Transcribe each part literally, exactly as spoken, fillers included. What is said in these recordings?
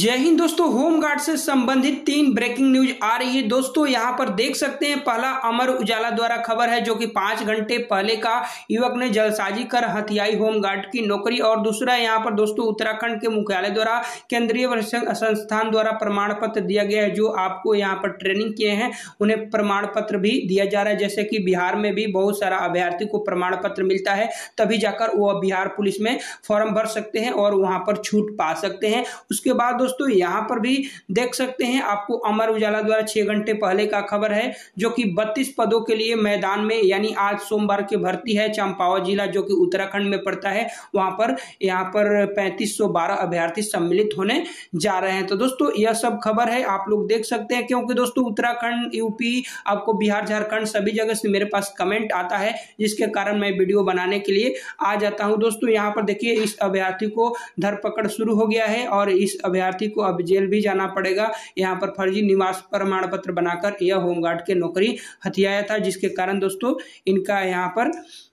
जय हिंद दोस्तों, होमगार्ड से संबंधित तीन ब्रेकिंग न्यूज आ रही है। दोस्तों यहां पर देख सकते हैं, पहला अमर उजाला द्वारा खबर है जो कि पांच घंटे पहले का युवक ने जलसाजी कर हथियाई होमगार्ड की नौकरी। और दूसरा यहां पर दोस्तों उत्तराखंड के मुख्यालय द्वारा केंद्रीय संस्थान द्वारा प्रमाण पत्र दिया गया है। जो आपको यहाँ पर ट्रेनिंग किए हैं उन्हें प्रमाण पत्र भी दिया जा रहा है। जैसे कि बिहार में भी बहुत सारा अभ्यर्थी को प्रमाण पत्र मिलता है, तभी जाकर वह बिहार पुलिस में फॉर्म भर सकते हैं और वहां पर छूट पा सकते हैं। उसके बाद दोस्तों यहां पर भी देख सकते हैं, आपको अमर उजाला द्वारा छह घंटे पहले का खबर है जो कि बत्तीस पदों के लिए मैदान में यानी आज सोमवार की भर्ती है। चंपावत जिला जो कि उत्तराखंड में पड़ता है, वहां पर यहां पर पैंतीस सौ बारह अभ्यर्थी सम्मिलित होने जा रहे हैं। तो दोस्तों यह सब खबर है, आप लोग देख सकते हैं। क्योंकि दोस्तों उत्तराखंड, यूपी, आपको बिहार, झारखंड सभी जगह से मेरे पास कमेंट आता है, जिसके कारण मैं वीडियो बनाने के लिए आ जाता हूं। दोस्तों यहाँ पर देखिए, इस अभ्यर्थी को धरपकड़ शुरू हो गया है और इस अभ्यर्थी को अब जेल भी जाना पड़ेगा। यहाँ पर फर्जी निवास प्रमाण पत्र बनाकर यह होमगार्ड के नौकरी हथियाया था, जिसके कारण दोस्तों इनका यहाँ पर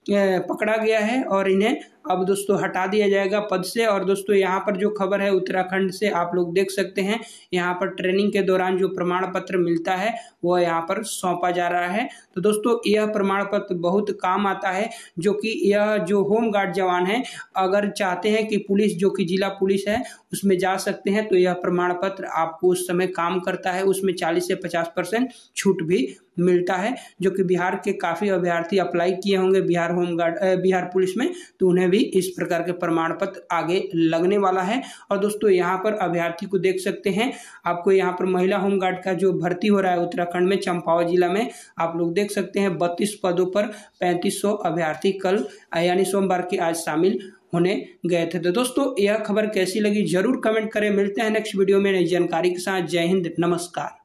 पकड़ा गया है और इन्हें अब दोस्तों हटा दिया जाएगा पद से। और दोस्तों यहाँ पर जो खबर है उत्तराखंड से, आप लोग देख सकते हैं, यहाँ पर ट्रेनिंग के दौरान जो प्रमाण पत्र मिलता है वह यहाँ पर सौंपा जा रहा है। तो दोस्तों यह प्रमाण पत्र बहुत काम आता है, जो कि यह जो होमगार्ड जवान है अगर चाहते हैं कि पुलिस जो कि जिला पुलिस है उसमें जा सकते हैं, तो यह प्रमाण पत्र आपको उस समय काम करता है। उसमें चालीस से पचास परसेंट छूट भी मिलता है, जो कि बिहार के काफ़ी अभ्यर्थी अप्लाई किए होंगे बिहार होमगार्ड बिहार पुलिस में, तो उन्हें भी इस प्रकार के प्रमाण पत्र आगे लगने वाला है। और दोस्तों यहाँ पर अभ्यर्थी को देख सकते हैं, आपको यहाँ पर महिला होमगार्ड का जो भर्ती हो रहा है उत्तराखंड में चंपावत जिला में, आप लोग देख सकते हैं बत्तीस पदों पर पैंतीस सौ अभ्यर्थी कल यानी सोमवार के आज शामिल होने गए थे। तो दोस्तों यह खबर कैसी लगी जरूर कमेंट करें। मिलते हैं नेक्स्ट वीडियो में नई जानकारी के साथ। जय हिंद, नमस्कार।